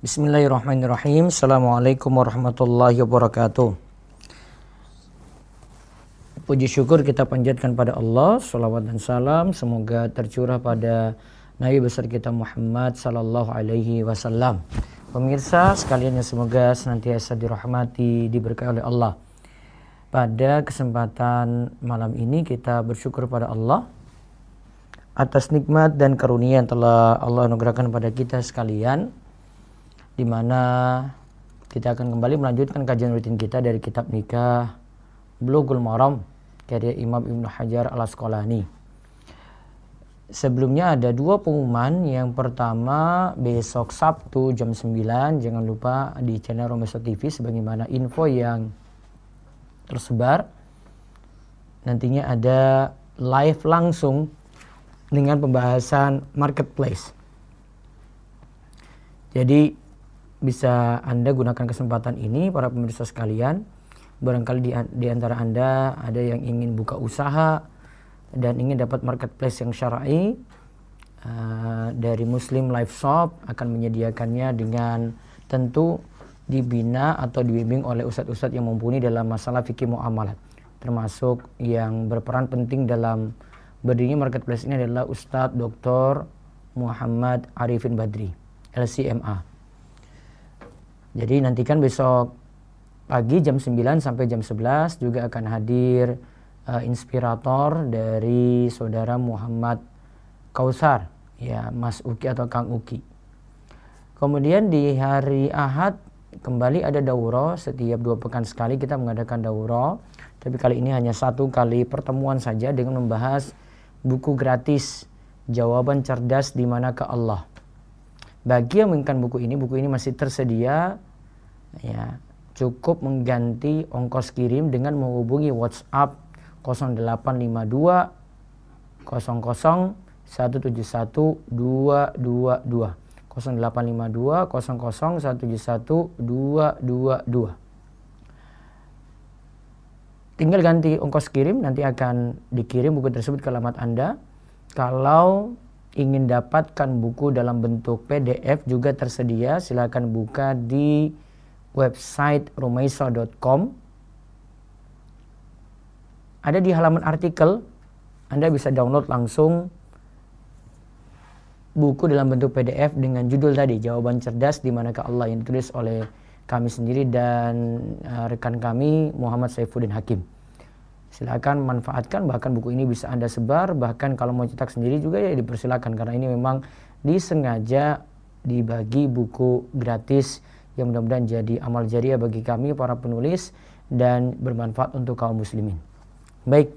Bismillahirrahmanirrahim. Assalamualaikum warahmatullahi wabarakatuh. Puji syukur kita panjatkan pada Allah. Salawat dan salam semoga tercurah pada Nabi besar kita Muhammad Sallallahu Alaihi Wasallam. Pemirsa sekalian yang semoga senantiasa dirahmati, diberkahi oleh Allah. Pada kesempatan malam ini kita bersyukur pada Allah atas nikmat dan karunia yang telah Allah anugerahkan pada kita sekalian, di mana kita akan kembali melanjutkan kajian rutin kita dari kitab Nikah Bulughul Maram karya Imam Ibnu Hajar Al-Asqalani. Sebelumnya ada dua pengumuman. Yang pertama, besok Sabtu jam 9 jangan lupa di channel Rumaysho TV, sebagaimana info yang tersebar, nantinya ada live langsung dengan pembahasan marketplace. Jadi bisa Anda gunakan kesempatan ini, para pemirsa sekalian. Barangkali di antara Anda ada yang ingin buka usaha dan ingin dapat marketplace yang syar'i, dari Muslim Life Shop akan menyediakannya dengan tentu dibina atau dibimbing oleh ustadz-ustadz yang mumpuni dalam masalah fikih muamalat. Termasuk yang berperan penting dalam berdirinya marketplace ini adalah Ustadz Dr. Muhammad Arifin Badri, LCMA. Jadi nantikan besok pagi jam 9 sampai jam 11 juga akan hadir inspirator dari saudara Muhammad Kausar, ya Mas Uki atau Kang Uki. Kemudian di hari Ahad kembali ada daurah, setiap 2 pekan sekali kita mengadakan daurah. Tapi kali ini hanya 1 kali pertemuan saja dengan membahas buku gratis Jawaban Cerdas Dimana Ke Allah. Bagi yang menginginkan buku ini masih tersedia, ya, cukup mengganti ongkos kirim dengan menghubungi WhatsApp 0852 00 171 222 0852 00 171 222. Tinggal ganti ongkos kirim, nanti akan dikirim buku tersebut ke alamat Anda. Kalau ingin dapatkan buku dalam bentuk PDF juga tersedia, silakan buka di website rumaysho.com. Ada di halaman artikel, Anda bisa download langsung buku dalam bentuk PDF dengan judul tadi, Jawaban Cerdas Dimana Ke Allah, yang ditulis oleh kami sendiri dan rekan kami Muhammad Saifuddin Hakim. Silakan manfaatkan, bahkan buku ini bisa Anda sebar, bahkan kalau mau cetak sendiri juga ya dipersilakan, karena ini memang disengaja dibagi buku gratis yang mudah-mudahan jadi amal jariah bagi kami para penulis dan bermanfaat untuk kaum muslimin. Baik,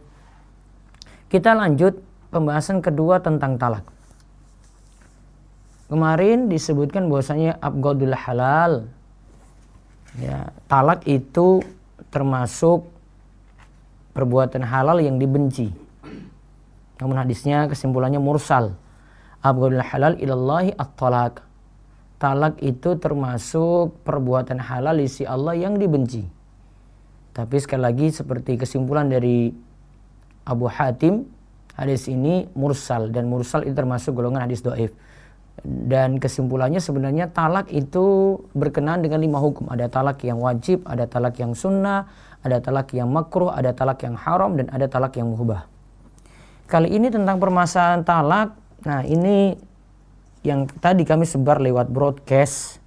kita lanjut pembahasan kedua tentang talak. Kemarin disebutkan bahwasanya abghadul halal, ya, talak itu termasuk perbuatan halal yang dibenci. Namun hadisnya kesimpulannya mursal. Abghadul halal ilallahi at-talaq. Talak itu termasuk perbuatan halal di sisi Allah yang dibenci. Tapi sekali lagi seperti kesimpulan dari Abu Hatim, hadis ini mursal, dan mursal itu termasuk golongan hadis dhaif. Dan kesimpulannya sebenarnya talak itu berkenaan dengan 5 hukum. Ada talak yang wajib, ada talak yang sunnah, ada talak yang makruh, ada talak yang haram, dan ada talak yang mubah. Kali ini tentang permasalahan talak. Nah, ini yang tadi kami sebar lewat broadcast.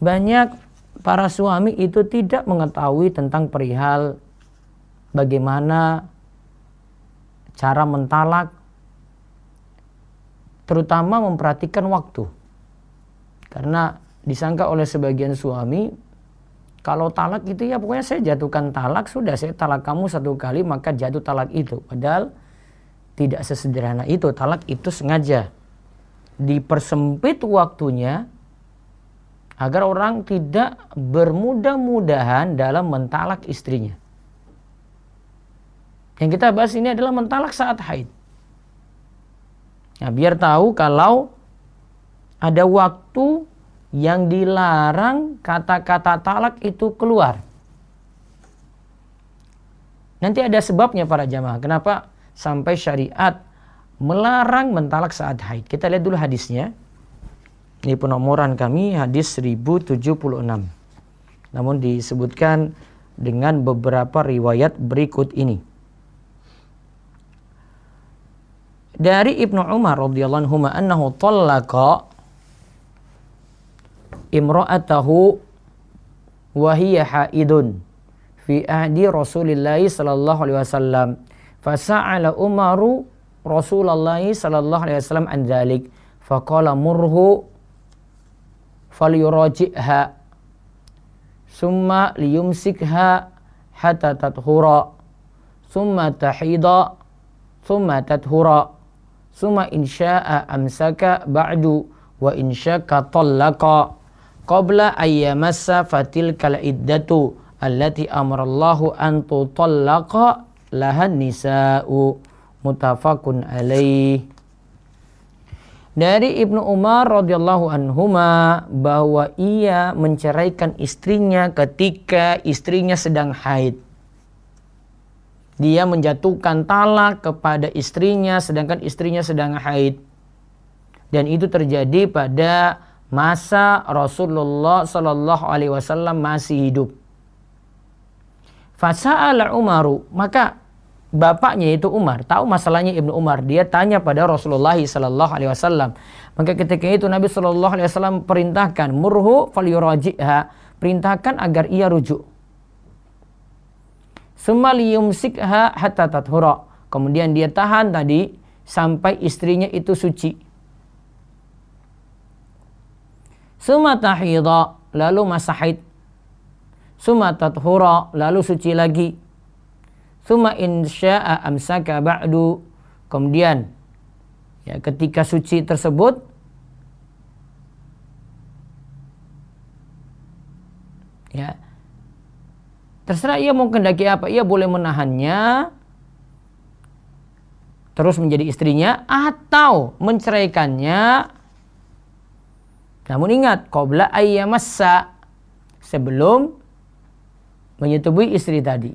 Banyak para suami itu tidak mengetahui tentang perihal bagaimana cara mentalak, terutama memperhatikan waktu. Karena disangka oleh sebagian suami, kalau talak itu ya pokoknya saya jatuhkan talak, sudah saya talak kamu 1 kali maka jatuh talak itu. Padahal tidak sesederhana itu. Talak itu sengaja dipersempit waktunya agar orang tidak bermudah-mudahan dalam mentalak istrinya. Yang kita bahas ini adalah mentalak saat haid. Nah, biar tahu kalau ada waktu yang dilarang kata-kata talak itu keluar. Nanti ada sebabnya para jamaah, kenapa sampai syariat melarang mentalak saat haid. Kita lihat dulu hadisnya. Ini penomoran kami hadis 1076. Namun disebutkan dengan beberapa riwayat berikut ini. Dari Ibnu Umar radhiyallahu anhu annahu talaqa imra'atahu wa hiya haidun fi ahdi Rasulillah sallallahu alaihi wasallam fasa'ala Umaru Rasulullah sallallahu alaihi wasallam an dzalik faqala murhu falyuraji'ha summa liyumsikha hatta tathura summa tahida summa tathura summa insya'a amsaka ba'du wa insyaka talaqa qabla ayyamassa fatilkal iddatu allati amarallahu an tutallaqa lahan nisa'u mutafakun alaih. Dari Ibnu Umar radhiyallahu anhuma bahwa ia menceraikan istrinya ketika istrinya sedang haid. Dia menjatuhkan talak kepada istrinya sedangkan istrinya sedang haid. Dan itu terjadi pada masa Rasulullah sallallahu alaihi wasallam masih hidup. Fasa'ala Umaru, maka bapaknya itu Umar tahu masalahnya Ibnu Umar, dia tanya pada Rasulullah sallallahu alaihi wasallam. Maka ketika itu Nabi sallallahu alaihi wasallam perintahkan murhu falyuraji'ha, perintahkan agar ia rujuk. Sumaliyumsikha hatta tathura. Kemudian dia tahan tadi sampai istrinya itu suci. Summa tahidha, lalu masa haid. Summa tathura, lalu suci lagi. Summa insya'a amsaka ba'du. Kemudian ya, ketika suci tersebut ya, terserah ia mau kendaki apa, ia boleh menahannya terus menjadi istrinya atau menceraikannya. Namun ingat, qabla ayyamassa, sebelum menyetubui istri tadi.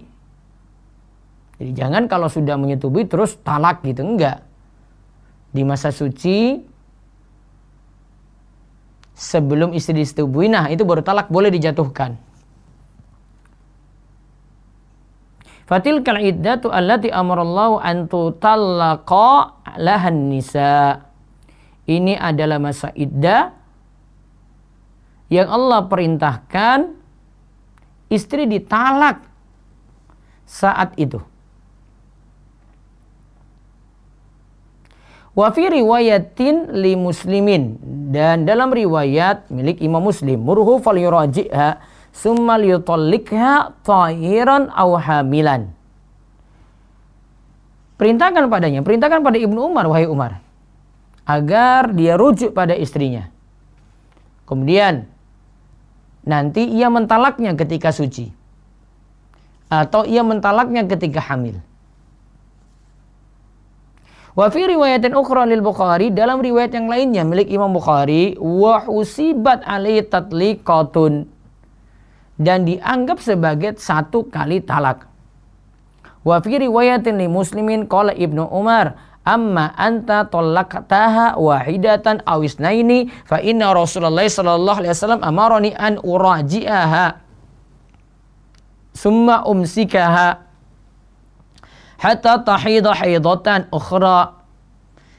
Jadi jangan kalau sudah menyetubui terus talak gitu, enggak. Di masa suci sebelum istri disetubui, nah itu baru talak, boleh dijatuhkan. Fatilkal iddatu allati amarallahu an tutallaqa lahan nisa. Ini adalah masa iddah yang Allah perintahkan istri ditalak saat itu. Wa fi riwayatin li muslimin, dan dalam riwayat milik Imam Muslim murhu falyuraji'ha summa liyutallikha tahiran aw hamilan. Perintahkan padanya, perintahkan pada Ibnu Umar, wahai Umar, agar dia rujuk pada istrinya. Kemudian nanti ia mentalaknya ketika suci atau ia mentalaknya ketika hamil. Wa fi riwayatin ukhra lil Bukhari, dalam riwayat yang lainnya milik Imam Bukhari, wa husibat alaihi tatliqatun, dan dianggap sebagai satu kali talak. Wa fi riwayatin li muslimin qala Ibnu Umar amma anta talaqtaha wahidatan aw isnaini fa inna Rasulullah sallallahu alaihi wasallam amarani an uraji'aha summa umsikaha hatta tahida haidatan ukhra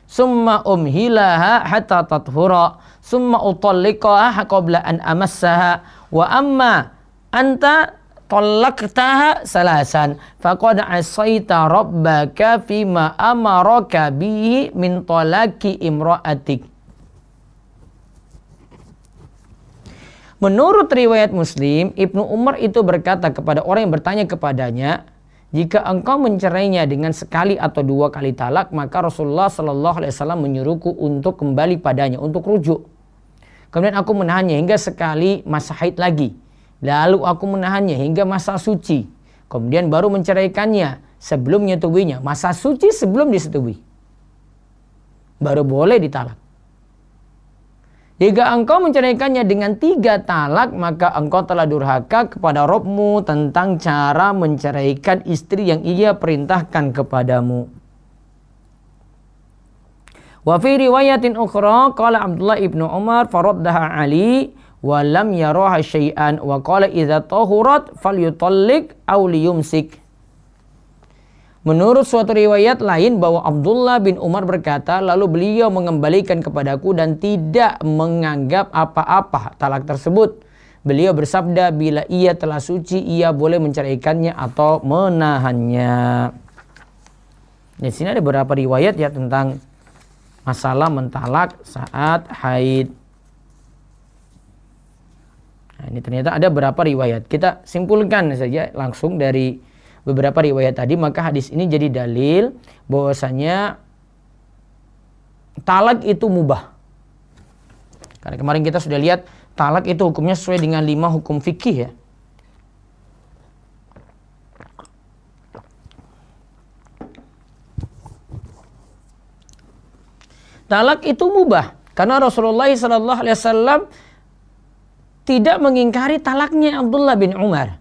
summa umhilaha hatta tathura summa utalliqaha qabla an amassaha wa amma anta talaqtaha salasan faqad asaita rabbaka fima amaraka bihi min talaqi imra'atik. Menurut riwayat Muslim, Ibnu Umar itu berkata kepada orang yang bertanya kepadanya, jika engkau mencerainya dengan sekali atau dua kali talak, maka Rasulullah sallallahu alaihi wasallam menyuruhku untuk kembali padanya, untuk rujuk. Kemudian aku menahannya hingga sekali masa haid lagi. Lalu aku menahannya hingga masa suci. Kemudian baru menceraikannya sebelum menyetubuhinya. Masa suci sebelum disetubuhi, baru boleh ditalak. Jika engkau menceraikannya dengan 3 talak, maka engkau telah durhaka kepada Robmu tentang cara menceraikan istri yang ia perintahkan kepadamu. Wa fi riwayatin ukhra qala Abdullah ibnu Umar faraddaha Ali wa lam yaraha syai'an wa qala idza tahurat falyutallik aw liyumsik. Menurut suatu riwayat lain bahwa Abdullah bin Umar berkata, lalu beliau mengembalikan kepadaku dan tidak menganggap apa-apa talak tersebut. Beliau bersabda, bila ia telah suci, ia boleh menceraikannya atau menahannya. Di sini ada beberapa riwayat ya tentang masalah mentalak saat haid. Nah, ini ternyata ada beberapa riwayat. Kita simpulkan saja langsung dari beberapa riwayat tadi, maka hadis ini jadi dalil bahwasanya talak itu mubah. Karena kemarin kita sudah lihat talak itu hukumnya sesuai dengan 5 hukum fikih ya. Talak itu mubah karena Rasulullah SAW tidak mengingkari talaknya Abdullah bin Umar.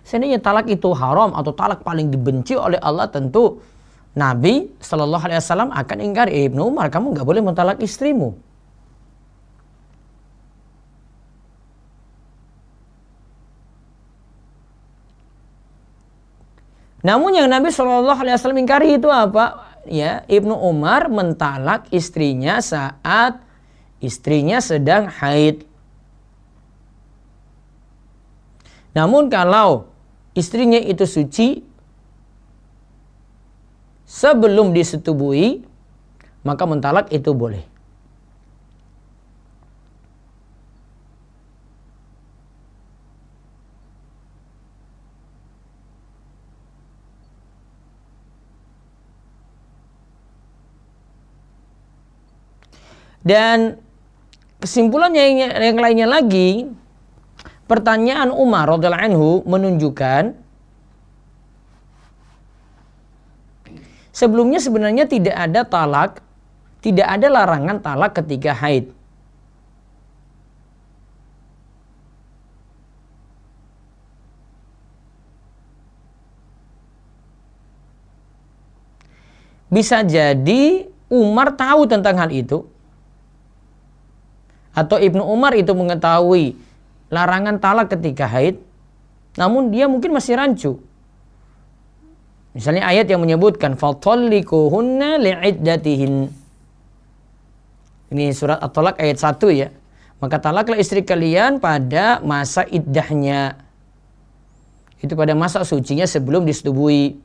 Seandainya talak itu haram atau talak paling dibenci oleh Allah, tentu Nabi Shallallahu Alaihi Wasallam akan ingkari, Ibnu Umar, kamu nggak boleh mentalak istrimu. Namun yang Nabi Shallallahu Alaihi Wasallam ingkari itu apa? Ya, Ibnu Umar mentalak istrinya saat istrinya sedang haid. Namun kalau istrinya itu suci sebelum disetubui, maka mentalak itu boleh. Dan kesimpulannya yang lainnya lagi, pertanyaan Umar radhiyallahu anhu menunjukkan sebelumnya sebenarnya tidak ada talak, tidak ada larangan talak ketika haid. Bisa jadi Umar tahu tentang hal itu, atau Ibnu Umar itu mengetahui larangan talak ketika haid, namun dia mungkin masih rancu. Misalnya ayat yang menyebutkan fatalliquhunna li'iddatihin. Ini surat at-talaq ayat 1 ya. Maka talaklah istri kalian pada masa iddahnya. Itu pada masa sucinya sebelum disetubui.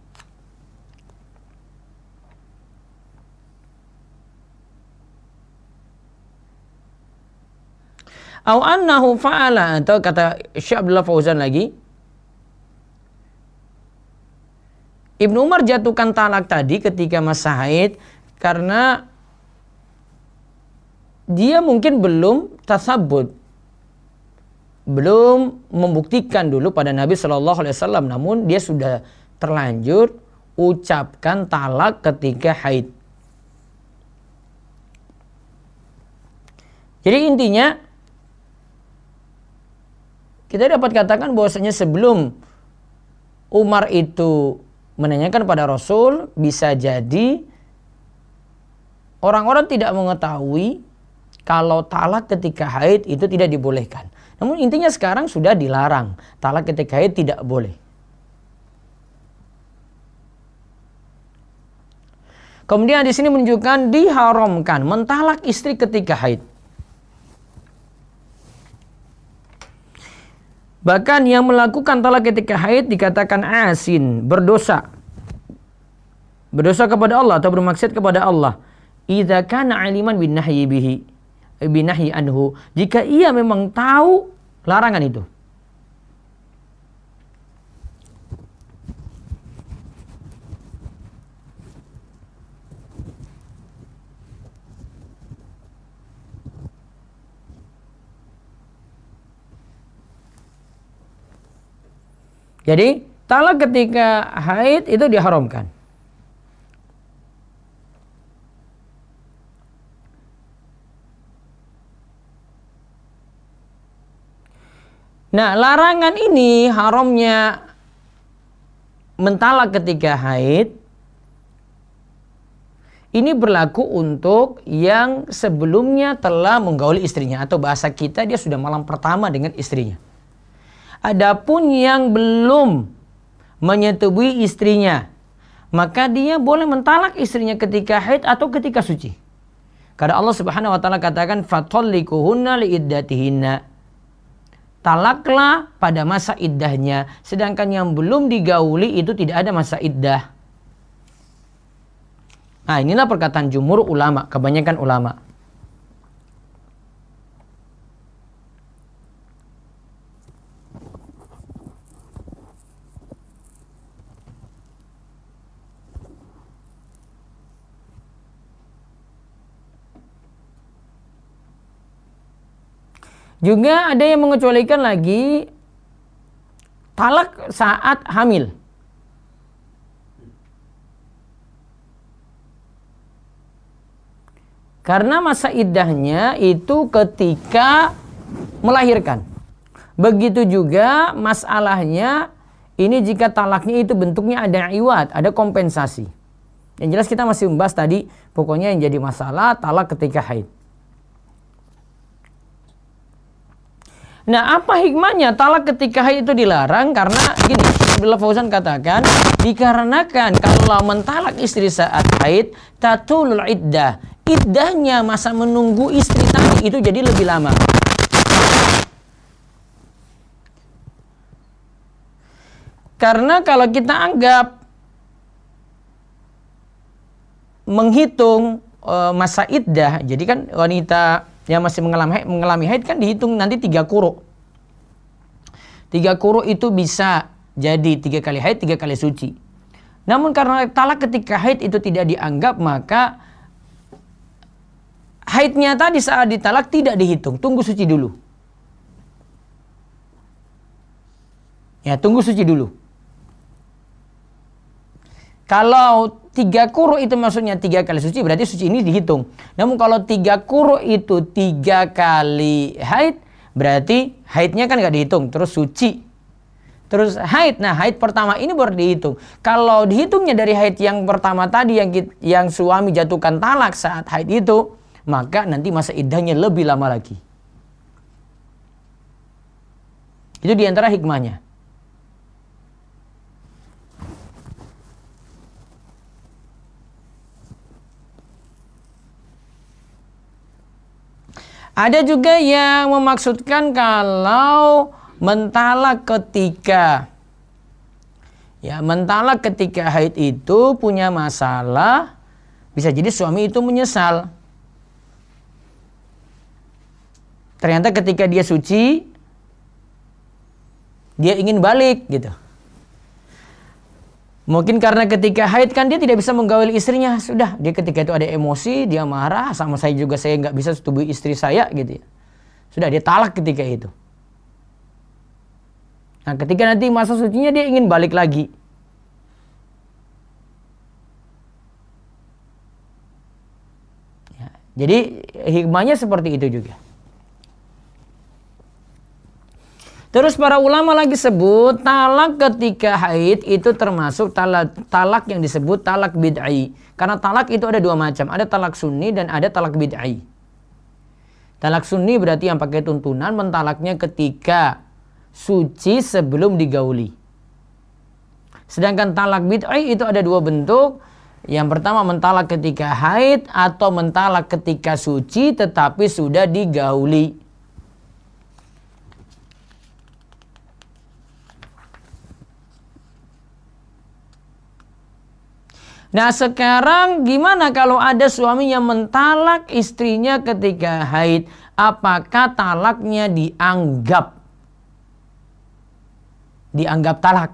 Au annahu fa'ala, atau kata Syekh Abdullah Fauzan lagi, Ibnu Umar jatuhkan talak tadi ketika masa haid karena dia mungkin belum tasabbut, belum membuktikan dulu pada Nabi Shallallahu Alaihi Wasallam, namun dia sudah terlanjur ucapkan talak ketika haid. Jadi intinya kita dapat katakan bahwasanya sebelum Umar itu menanyakan pada Rasul, bisa jadi orang-orang tidak mengetahui kalau talak ketika haid itu tidak dibolehkan. Namun intinya sekarang sudah dilarang, talak ketika haid tidak boleh. Kemudian di sini menunjukkan diharamkan mentalak istri ketika haid. Bahkan yang melakukan talak ketika haid dikatakan asin, berdosa. Berdosa kepada Allah atau bermaksud kepada Allah. Idza kana aliman bin nahyi bihi, bin nahyi anhu. Jika ia memang tahu larangan itu. Jadi talak ketika haid itu diharamkan. Nah, larangan ini, haramnya mentalak ketika haid, Ini berlaku untuk yang sebelumnya telah menggauli istrinya, atau bahasa kita dia sudah malam pertama dengan istrinya. Adapun yang belum menyetubui istrinya, maka dia boleh mentalak istrinya ketika haid atau ketika suci. Karena Allah Subhanahu wa taala katakan fatallikuhunna liiddatihinna. Talaklah pada masa iddahnya, sedangkan yang belum digauli itu tidak ada masa iddah. Nah, inilah perkataan jumhur ulama, kebanyakan ulama. Juga ada yang mengecualikan lagi talak saat hamil. Karena masa iddahnya itu ketika melahirkan. Begitu juga masalahnya ini jika talaknya itu bentuknya ada iwad, ada kompensasi. Yang jelas kita masih membahas tadi, pokoknya yang jadi masalah talak ketika haid. Nah, apa hikmahnya talak ketika haid itu dilarang? Karena gini, Abdullah Fauzan katakan, dikarenakan kalau mentalak istri saat haid, tatulul iddah. Iddahnya, masa menunggu istri tadi itu jadi lebih lama. Karena kalau kita anggap menghitung masa iddah, jadi kan wanita yang masih mengalami haid kan dihitung nanti 3 quru. 3 quru itu bisa jadi 3 kali haid, 3 kali suci. Namun karena talak ketika haid itu tidak dianggap, maka haidnya tadi saat ditalak tidak dihitung, tunggu suci dulu. Ya, tunggu suci dulu. Kalau 3 quru itu maksudnya 3 kali suci, berarti suci ini dihitung. Namun kalau 3 quru itu 3 kali haid, berarti haidnya kan nggak dihitung, terus suci. Terus haid, nah haid pertama ini baru dihitung. Kalau dihitungnya dari haid yang pertama tadi yang suami jatuhkan talak saat haid itu, maka nanti masa iddahnya lebih lama lagi. Itu diantara hikmahnya. Ada juga yang memaksudkan kalau mentalak ketika haid itu punya masalah, bisa jadi suami itu menyesal. Ternyata ketika dia suci, dia ingin balik gitu. Mungkin karena ketika haid kan dia tidak bisa menggauli istrinya, sudah. Dia ketika itu ada emosi, dia marah, sama saya juga saya nggak bisa setubui istri saya gitu ya. Sudah, dia talak ketika itu. Nah, ketika nanti masa sucinya dia ingin balik lagi. Ya, jadi hikmahnya seperti itu juga. Terus para ulama lagi sebut talak ketika haid itu termasuk talak yang disebut talak bid'i. Karena talak itu ada 2 macam, ada talak sunni dan ada talak bid'i. Talak sunni berarti yang pakai tuntunan mentalaknya ketika suci sebelum digauli. Sedangkan talak bid'i itu ada 2 bentuk. Yang pertama mentalak ketika haid atau mentalak ketika suci tetapi sudah digauli. Nah, sekarang gimana kalau ada suami yang mentalak istrinya ketika haid? Apakah talaknya dianggap talak?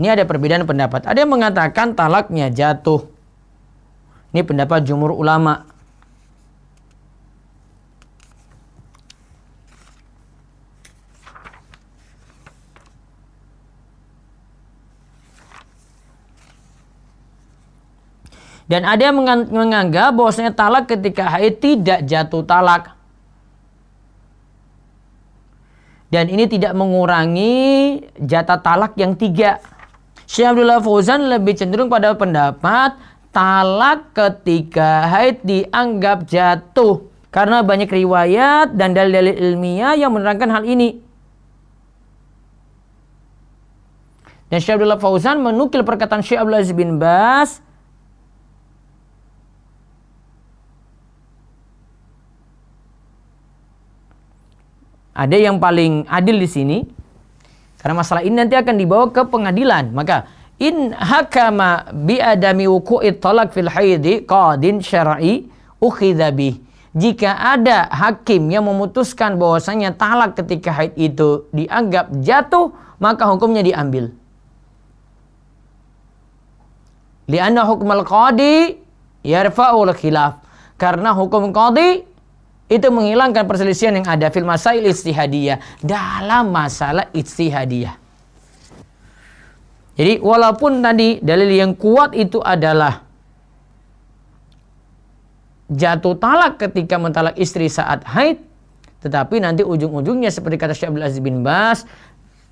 Ini ada perbedaan pendapat. Ada yang mengatakan talaknya jatuh. Ini pendapat jumhur ulama. Dan ada yang menganggap bahwasanya talak ketika haid tidak jatuh talak. Dan ini tidak mengurangi jatah talak yang 3. Syekh Abdullah Fauzan lebih cenderung pada pendapat talak ketika haid dianggap jatuh. Karena banyak riwayat dan dalil-dalil ilmiah yang menerangkan hal ini. Dan Syekh Abdullah Fauzan menukil perkataan Syekh Abdul Aziz bin Bas. Ada yang paling adil di sini. Karena masalah ini nanti akan dibawa ke pengadilan. Maka in hakama bi adami wuku'it talak fil haidi qadin syar'i ukhidha bih. Jika ada hakim yang memutuskan bahwasanya talak ketika haid itu dianggap jatuh, maka hukumnya diambil. Li'anna hukmal qadi yarfa'ul khilaf. Karena hukum qadi itu menghilangkan perselisihan yang ada fil masail ijtihadiyah, dalam masalah ijtihadiyah. Jadi walaupun tadi dalil yang kuat itu adalah jatuh talak ketika mentalak istri saat haid, tetapi nanti ujung-ujungnya seperti kata Syekh Abdul Aziz bin Bas,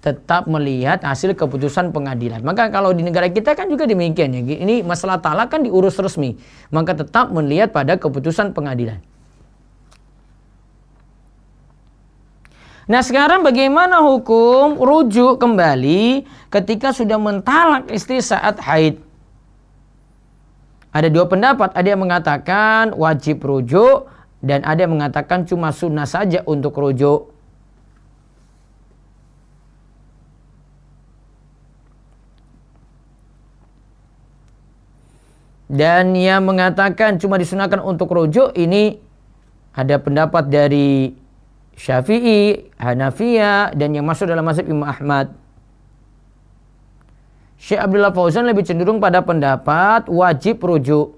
tetap melihat hasil keputusan pengadilan. Maka kalau di negara kita kan juga demikian ya. Ini masalah talak kan diurus resmi, maka tetap melihat pada keputusan pengadilan. Nah sekarang bagaimana hukum rujuk kembali ketika sudah mentalak istri saat haid? Ada dua pendapat, ada yang mengatakan wajib rujuk dan ada yang mengatakan cuma sunnah saja untuk rujuk. Dan yang mengatakan cuma disunahkan untuk rujuk ini ada pendapat dari Syafi'i, Hanafiyah, dan yang masuk dalam mazhab Imam Ahmad. Syekh Abdullah Fauzan lebih cenderung pada pendapat wajib rujuk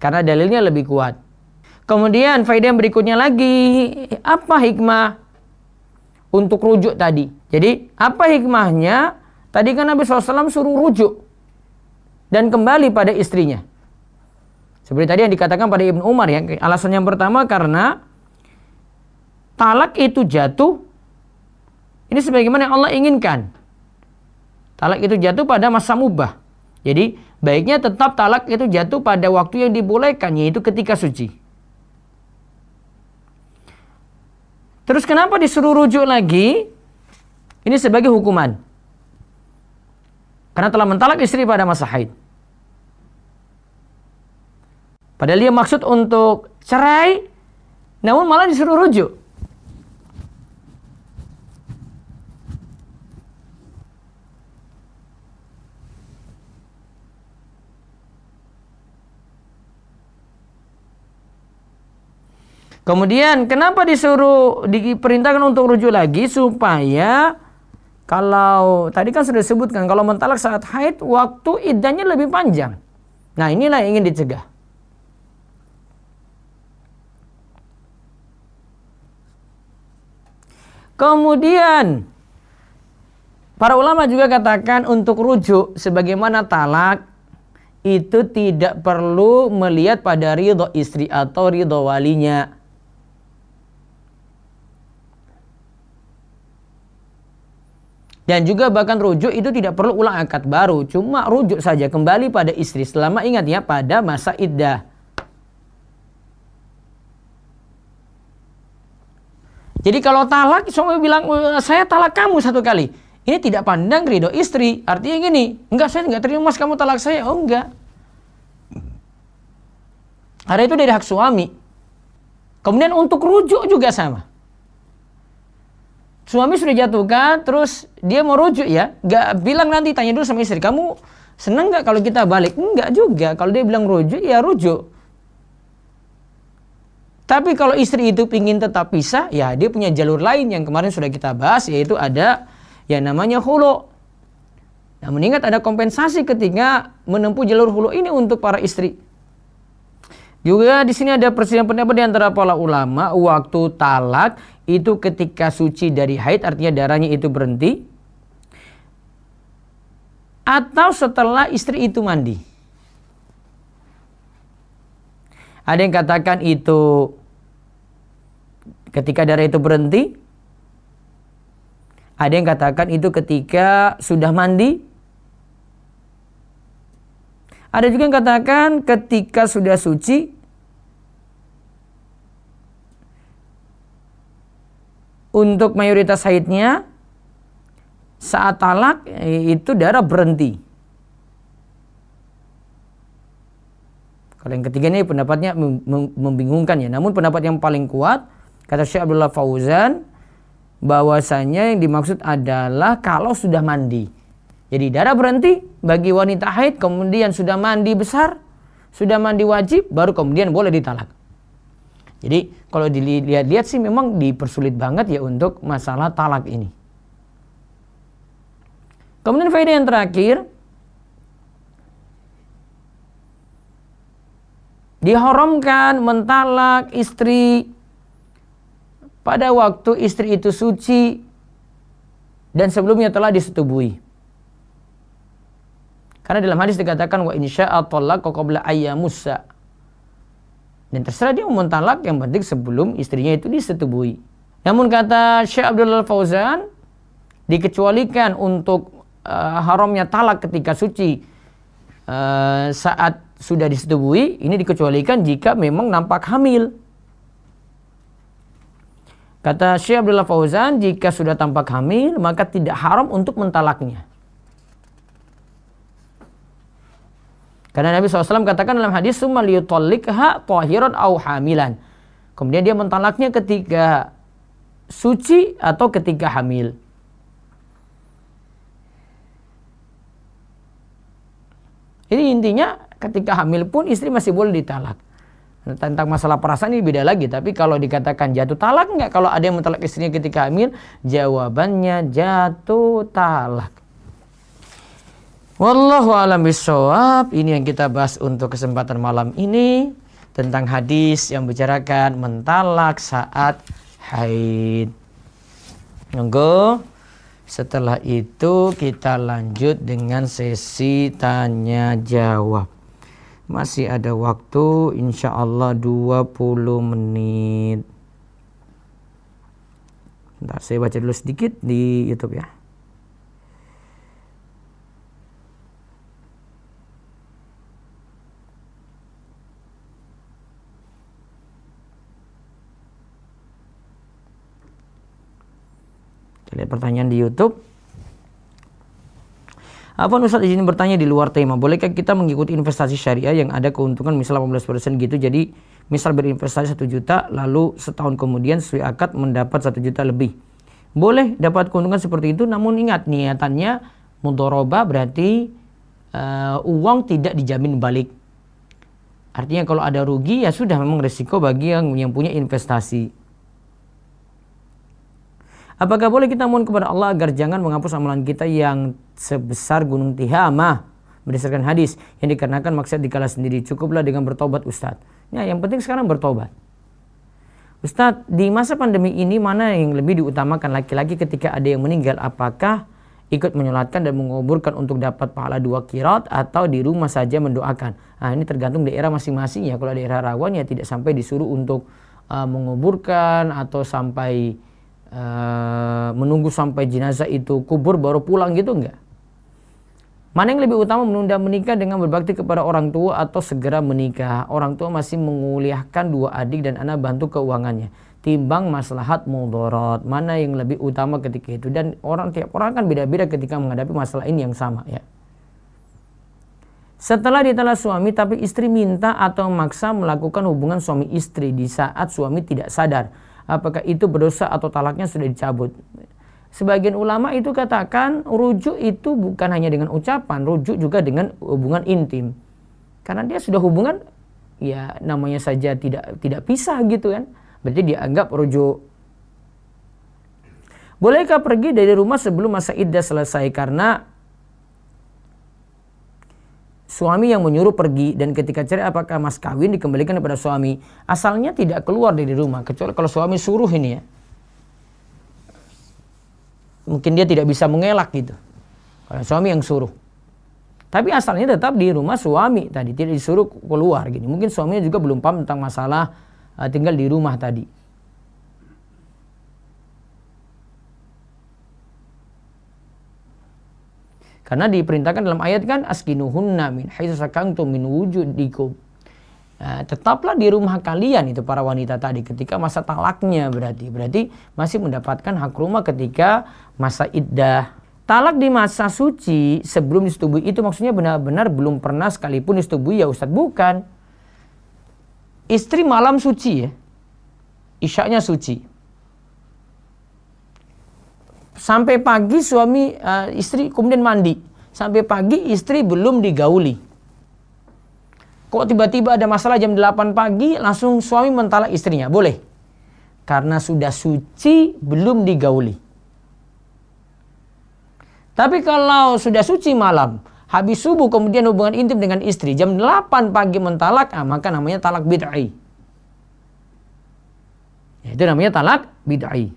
karena dalilnya lebih kuat. Kemudian faedah yang berikutnya lagi, apa hikmah untuk rujuk tadi? Jadi apa hikmahnya? Tadi kan Nabi SAW suruh rujuk dan kembali pada istrinya. Seperti tadi yang dikatakan pada Ibnu Umar ya. Alasan yang pertama karena talak itu jatuh, ini sebagaimana yang Allah inginkan. Talak itu jatuh pada masa mubah. Jadi baiknya tetap talak itu jatuh pada waktu yang dibolehkan, yaitu ketika suci. Terus kenapa disuruh rujuk lagi? Ini sebagai hukuman. Karena telah mentalak istri pada masa haid. Padahal dia maksud untuk cerai, namun malah disuruh rujuk. Kemudian kenapa diperintahkan untuk rujuk lagi? Supaya kalau tadi kan sudah disebutkan kalau mentalak saat haid waktu iddahnya lebih panjang. Nah inilah yang ingin dicegah. Kemudian para ulama juga katakan untuk rujuk sebagaimana talak itu tidak perlu melihat pada ridho istri atau ridho walinya. Dan juga bahkan rujuk itu tidak perlu ulang akad baru. Cuma rujuk saja kembali pada istri selama ingat ya pada masa iddah. Jadi kalau talak suami bilang saya talak kamu satu kali. Ini tidak pandang ridho istri. Artinya gini, enggak saya enggak terima mas kamu talak saya. Oh enggak. Karena itu dari hak suami. Kemudian untuk rujuk juga sama. Suami sudah jatuhkan, terus dia mau rujuk ya. Nggak bilang nanti, tanya dulu sama istri. Kamu seneng nggak kalau kita balik? Enggak juga. Kalau dia bilang rujuk, ya rujuk. Tapi kalau istri itu pingin tetap pisah, ya dia punya jalur lain yang kemarin sudah kita bahas, yaitu ada yang namanya hulu. Nah, mengingat ada kompensasi ketika menempuh jalur hulu ini untuk para istri. Juga di sini ada perselisihan pendapat di antara para ulama, waktu talak itu ketika suci dari haid artinya darahnya itu berhenti atau setelah istri itu mandi. Ada yang katakan itu ketika darah itu berhenti. Ada yang katakan itu ketika sudah mandi. Ada juga yang katakan ketika sudah suci untuk mayoritas haidnya, saat talak itu darah berhenti. Kalau yang ketiga ini pendapatnya membingungkan ya. Namun pendapat yang paling kuat kata Syekh Abdullah Fauzan bahwasanya yang dimaksud adalah kalau sudah mandi. Jadi darah berhenti bagi wanita haid, kemudian sudah mandi besar, sudah mandi wajib, baru kemudian boleh ditalak. Jadi kalau dilihat-lihat sih memang dipersulit banget ya untuk masalah talak ini. Kemudian faedah yang terakhir, diharamkan mentalak istri pada waktu istri itu suci dan sebelumnya telah disetubui. Karena dalam hadis dikatakan wa insya'a talaq qabla ayyamusa. Dan terserah dia mau talak, yang penting sebelum istrinya itu disetubui. Namun kata Syekh Abdullah Fauzan dikecualikan untuk haramnya talak ketika suci saat sudah disetubui, ini dikecualikan jika memang nampak hamil. Kata Syekh Abdullah Fauzan, jika sudah tampak hamil maka tidak haram untuk mentalaknya. Karena Nabi SAW katakan dalam hadis summa liyutallikha tahiran aw hamilan. Kemudian dia mentalaknya ketika suci atau ketika hamil. Jadi intinya ketika hamil pun istri masih boleh ditalak. Tentang masalah perasaan ini beda lagi. Tapi kalau dikatakan jatuh talak nggak kalau ada yang mentalak istrinya ketika hamil? Jawabannya jatuh talak. Wallahu a'lam bishawab. Ini yang kita bahas untuk kesempatan malam ini tentang hadis yang bicarakan mentalak saat haid. Monggo, setelah itu kita lanjut dengan sesi tanya jawab. Masih ada waktu insyaallah 20 menit. Bentar, saya baca dulu sedikit di YouTube ya. Lihat pertanyaan di YouTube. Afwan Ustaz, izin bertanya di luar tema. Bolehkah kita mengikuti investasi syariah yang ada keuntungan misal 18% gitu? Jadi misal berinvestasi 1 juta lalu setahun kemudian sesuai akad mendapat 1 juta lebih. Boleh dapat keuntungan seperti itu, namun ingat niatannya mudharabah berarti uang tidak dijamin balik. Artinya kalau ada rugi ya sudah memang resiko bagi yang punya investasi. Apakah boleh kita mohon kepada Allah agar jangan menghapus amalan kita yang sebesar gunung Tihamah berdasarkan hadis yang dikarenakan maksiat dikala sendiri? Cukuplah dengan bertobat Ustadz. Nah, yang penting sekarang bertobat. Ustadz, di masa pandemi ini mana yang lebih diutamakan, laki-laki ketika ada yang meninggal? Apakah ikut menyolatkan dan menguburkan untuk dapat pahala 2 kirat atau di rumah saja mendoakan? Nah, ini tergantung daerah masing-masing ya. Kalau daerah rawan ya tidak sampai disuruh untuk menguburkan atau sampai menunggu sampai jenazah itu kubur baru pulang gitu, enggak. Mana yang lebih utama, menunda menikah dengan berbakti kepada orang tua atau segera menikah? Orang tua masih menguliahkan 2 adik dan anak bantu keuangannya. Timbang maslahat mudarat, mana yang lebih utama ketika itu? Dan tiap orang kan beda-beda ketika menghadapi masalah ini yang sama ya. Setelah ditalak suami tapi istri minta atau maksa melakukan hubungan suami istri di saat suami tidak sadar, apakah itu berdosa atau talaknya sudah dicabut? Sebagian ulama itu katakan rujuk itu bukan hanya dengan ucapan, rujuk juga dengan hubungan intim. Karena dia sudah hubungan, ya namanya saja tidak pisah gitu kan. Berarti dianggap rujuk. Bolehkah pergi dari rumah sebelum masa iddah selesai karena suami yang menyuruh pergi, dan ketika cerai apakah mas kawin dikembalikan kepada suami? Asalnya tidak keluar dari rumah kecuali kalau suami suruh ini ya. Mungkin dia tidak bisa mengelak gitu. Kalau suami yang suruh. Tapi asalnya tetap di rumah suami tadi, tidak disuruh keluar gini. Mungkin suaminya juga belum paham tentang masalah tinggal di rumah tadi. Karena diperintahkan dalam ayat kan askinuhunna min haitsu sakantum min wujudikum. Nah, tetaplah di rumah kalian itu para wanita tadi ketika masa talaknya, berarti masih mendapatkan hak rumah ketika masa iddah. Talak di masa suci sebelum disetubui itu maksudnya benar-benar belum pernah sekalipun disetubui ya Ustadz? Bukan. Istri malam suci ya, isyaknya suci, sampai pagi suami istri kemudian mandi, sampai pagi istri belum digauli. Kok tiba-tiba ada masalah jam 8 pagi langsung suami mentalak istrinya? Boleh. Karena sudah suci belum digauli. Tapi kalau sudah suci malam, habis subuh kemudian hubungan intim dengan istri, jam 8 pagi mentalak, maka namanya talak bid'i. Itu namanya talak bid'i.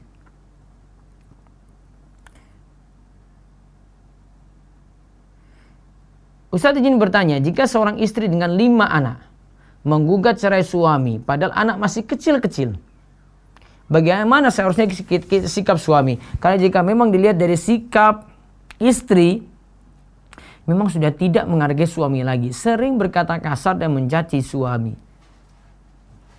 Ustadz izin bertanya, jika seorang istri dengan 5 anak menggugat cerai suami, padahal anak masih kecil-kecil, bagaimana seharusnya sikap suami? Karena jika memang dilihat dari sikap istri, memang sudah tidak menghargai suami lagi, sering berkata kasar dan mencaci suami.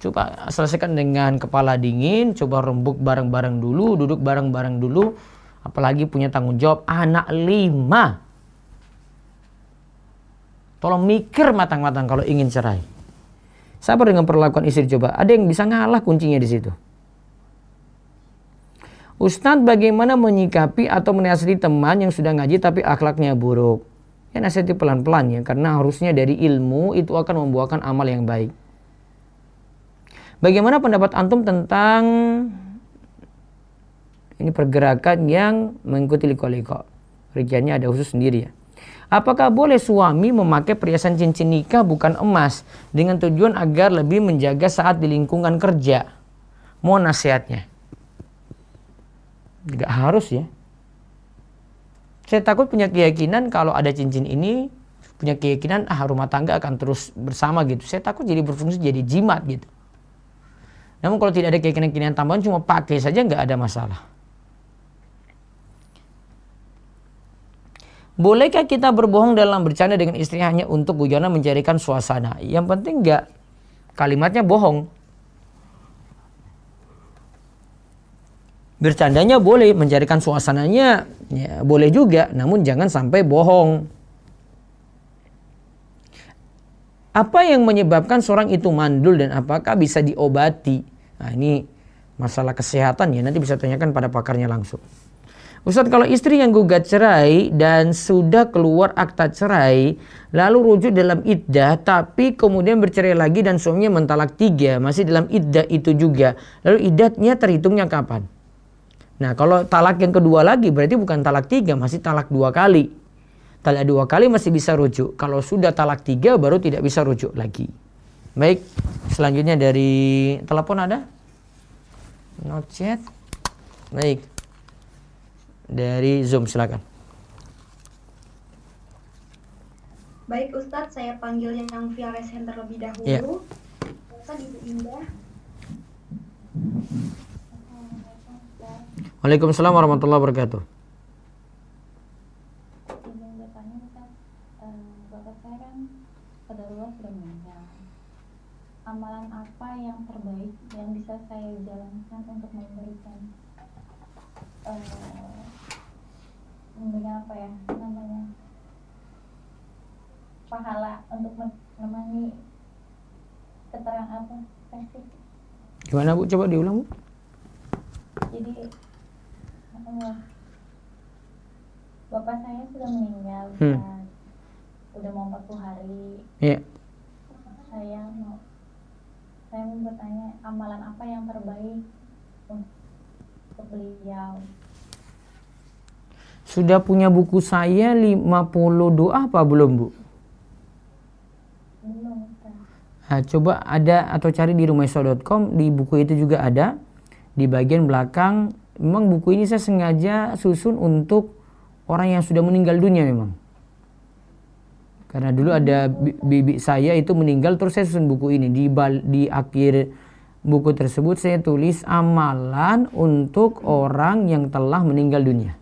Coba selesaikan dengan kepala dingin, coba rembuk bareng-bareng dulu, duduk bareng-bareng dulu, apalagi punya tanggung jawab anak 5. Tolong mikir matang-matang kalau ingin cerai. Sabar dengan perlakuan istri, coba. Ada yang bisa ngalah, kuncinya di situ. Ustadz, bagaimana menyikapi atau menasihati teman yang sudah ngaji tapi akhlaknya buruk? Ya nasihati pelan-pelan ya, karena harusnya dari ilmu itu akan membuahkan amal yang baik. Bagaimana pendapat antum tentang ini pergerakan yang mengikuti liko-liko? Rinciannya ada khusus sendiri ya. Apakah boleh suami memakai perhiasan cincin nikah bukan emas dengan tujuan agar lebih menjaga saat di lingkungan kerja? Mohon nasihatnya. Gak harus ya. Saya takut punya keyakinan kalau ada cincin ini, punya keyakinan rumah tangga akan terus bersama gitu. Saya takut jadi berfungsi jadi jimat gitu. Namun kalau tidak ada keyakinan-keyakinan tambahan, cuma pakai saja nggak ada masalah. Bolehkah kita berbohong dalam bercanda dengan istri hanya untuk bujana menjadikan suasana? Yang penting enggak kalimatnya bohong. Bercandanya boleh, menjadikan suasananya ya, boleh juga, namun jangan sampai bohong. Apa yang menyebabkan seorang itu mandul dan apakah bisa diobati? Nah, ini masalah kesehatan ya, nanti bisa tanyakan pada pakarnya langsung. Ustadz, kalau istri yang gugat cerai dan sudah keluar akta cerai, lalu rujuk dalam iddah, tapi kemudian bercerai lagi dan suaminya mentalak 3, masih dalam iddah itu juga. Lalu iddahnya terhitungnya kapan? Nah, kalau talak yang kedua lagi berarti bukan talak 3, masih talak 2 kali. Talak 2 kali masih bisa rujuk. Kalau sudah talak 3 baru tidak bisa rujuk lagi. Baik, selanjutnya dari telepon ada? Not yet. Baik. Dari Zoom, silakan. Baik Ustadz, saya panggil yang via resen terlebih dahulu. Ya. Ustadz, Ibu Indah. Waalaikumsalam warahmatullahi wabarakatuh. Izin bertanya Ustadz, bapak saya kan kedaruratan sudah meninggal. Amalan apa yang terbaik yang bisa saya jalankan untuk memberikan apa ya namanya pahala untuk menemani keterangan apa pasti? Gimana Bu? Coba diulang Bu. Jadi bapak saya sudah meninggal udah mau 40 hari. Iya. Saya mau bertanya amalan apa yang terbaik untuk beliau. Sudah punya buku saya 50 doa apa belum Bu? Belum. Nah, coba ada atau cari di rumaysho.com, di buku itu juga ada. Di bagian belakang, memang buku ini saya sengaja susun untuk orang yang sudah meninggal dunia memang. Karena dulu ada bibi saya itu meninggal, terus saya susun buku ini. Di akhir buku tersebut saya tulis amalan untuk orang yang telah meninggal dunia.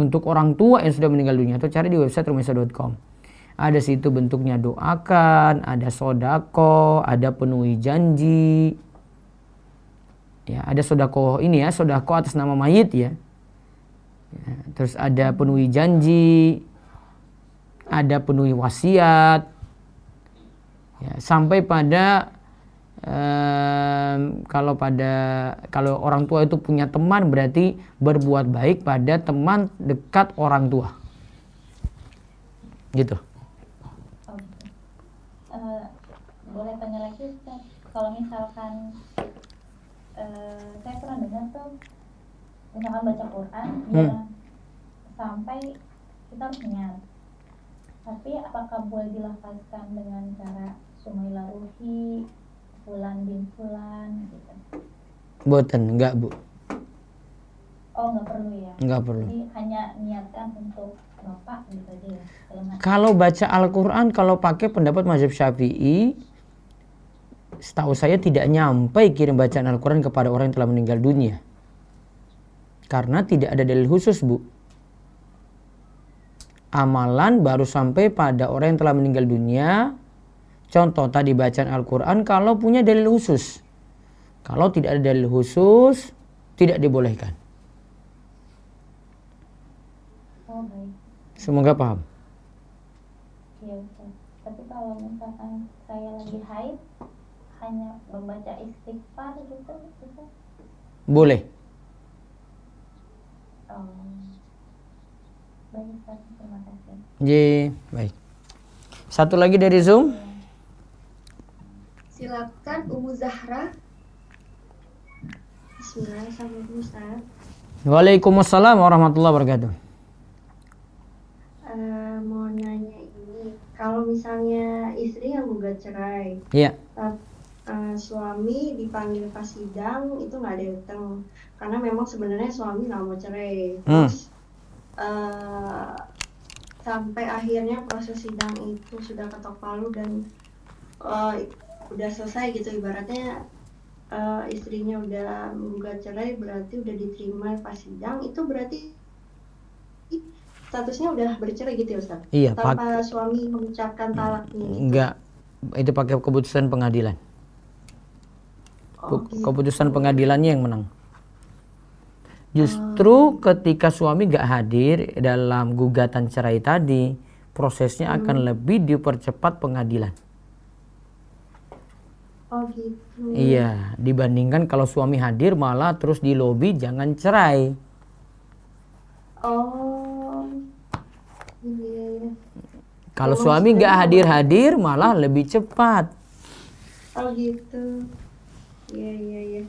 Untuk orang tua yang sudah meninggal dunia itu cari di website rumaysho.com. Ada situ bentuknya doakan, ada sodako, ada penuhi janji. Ya, ada sodako ini ya, sodako atas nama mayit ya. Ya, terus ada penuhi janji, ada penuhi wasiat, ya, sampai pada kalau orang tua itu punya teman berarti berbuat baik pada teman dekat orang tua, gitu. Boleh tanya lagi, kalau misalkan saya pernah dengar tuh misalkan baca Quran sampai kita harus niat. Tapi apakah boleh dilafazkan dengan cara Sumaila Ruhi, Fulan bin Fulan gitu? Boten, enggak Bu. Oh, enggak perlu ya? Enggak perlu. Jadi hanya niatkan untuk Bapak gitu aja ya? Kalau baca Al-Quran, kalau pakai pendapat mazhab Syafi'i, setahu saya tidak nyampai kirim bacaan Al-Quran kepada orang yang telah meninggal dunia. Karena tidak ada dalil khusus Bu. Amalan baru sampai pada orang yang telah meninggal dunia. Contoh tadi bacaan Al-Quran kalau punya dalil khusus. Kalau tidak ada dalil khusus, tidak dibolehkan. Oh, baik. Semoga paham. Iya, tapi kalau misalkan saya lagi haid, hanya membaca istighfar gitu, gitu? Boleh. Terima kasih. Baik. Satu lagi dari Zoom. Silakan Ummu Zahra. Bismillahirrahmanirrahim. Waalaikumsalam warahmatullahi wabarakatuh. Mau nanya ini, kalau misalnya istri yang gugat cerai, suami dipanggil pas sidang itu nggak datang, karena memang sebenarnya suami nggak mau cerai. Sampai akhirnya proses sidang itu sudah ketok palu dan udah selesai gitu, ibaratnya istrinya udah menggugat cerai, berarti udah diterima pas sidang, itu berarti statusnya udah bercerai gitu ya Ustaz? Iya, tanpa suami mengucapkan talaknya gitu. Enggak, itu pakai keputusan pengadilan. Keputusan pengadilannya yang menang. Justru ketika suami gak hadir dalam gugatan cerai tadi, prosesnya akan lebih dipercepat pengadilan. Oh gitu. Iya, dibandingkan kalau suami hadir malah terus di lobi jangan cerai. Oh. Iya. Kalau suami gak hadir-hadir malah lebih cepat. Oh gitu. Iya iya iya.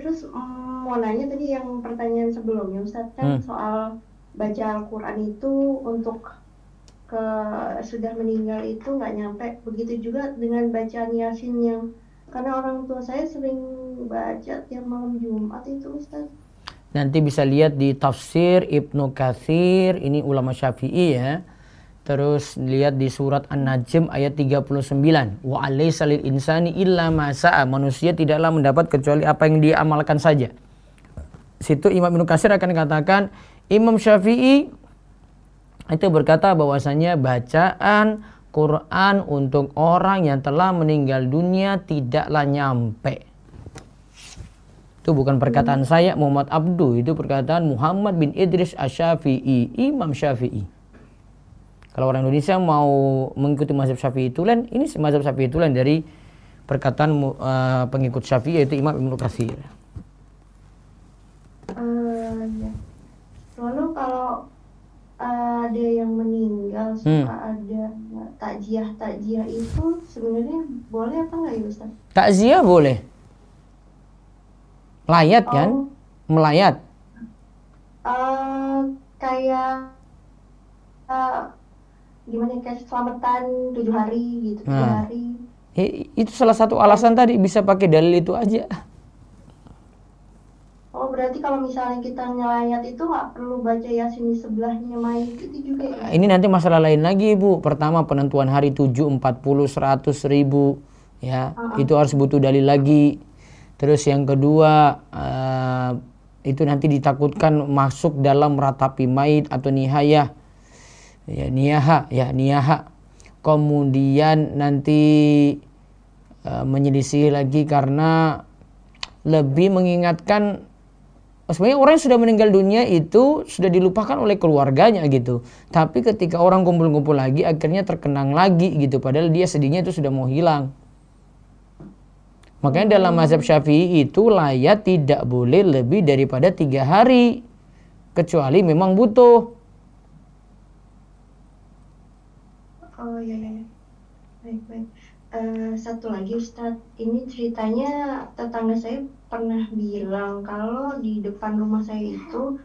Terus mau nanya tadi yang pertanyaan sebelumnya Ustaz kan soal baca Al-Quran itu untuk ke sudah meninggal itu nggak nyampe. Begitu juga dengan bacaan Yasin yang, karena orang tua saya sering baca tiap malam Jumat itu Ustaz. Nanti bisa lihat di Tafsir Ibnu Katsir, ini ulama Syafi'i ya. Terus lihat di surat An-Najm ayat 39. Wa alaysa lil insani illa ma sa'a. Manusia tidaklah mendapat kecuali apa yang dia amalkan saja. Situ Imam Ibnu Katsir akan katakan, Imam Syafi'i itu berkata bahwasanya bacaan Quran untuk orang yang telah meninggal dunia tidaklah nyampe. Itu bukan perkataan saya Muhammad Abdu, itu perkataan Muhammad bin Idris Asy-Syafi'i, Imam Syafi'i. Kalau orang Indonesia mau mengikuti mazhab Syafi'i itu lain, ini mazhab Syafi'i itu lain dari perkataan pengikut Syafi'i yaitu Imam Ibnu Katsir. Lalu kalau ada yang meninggal suka ada takziah itu sebenarnya boleh apa enggak ya Ustaz? Takziah boleh. Melayat kan? Melayat. Kayak gimana kayak selamatan 7 hari gitu, 7 hari. Itu salah satu alasan tadi, bisa pakai dalil itu aja. Oh berarti kalau misalnya kita nyelayat itu nggak perlu baca Yasin di sebelahnya mayit itu juga ya? Ini nanti masalah lain lagi Bu. Pertama penentuan hari 7, 40, 100, 1000 ya. Itu harus butuh dalil lagi. Terus yang kedua itu nanti ditakutkan masuk dalam ratapi maid atau nihayah, ya niyaha, ya niyaha. Kemudian nanti menyelisih lagi karena lebih mengingatkan sebenarnya orang yang sudah meninggal dunia itu sudah dilupakan oleh keluarganya gitu. Tapi ketika orang kumpul-kumpul lagi akhirnya terkenang lagi gitu, padahal dia sedihnya itu sudah mau hilang. Makanya dalam mazhab Syafi'i itu layat tidak boleh lebih daripada 3 hari kecuali memang butuh. Oh iya, iya. Baik, baik. Satu lagi Ustadz, ini ceritanya tetangga saya pernah bilang kalau di depan rumah saya itu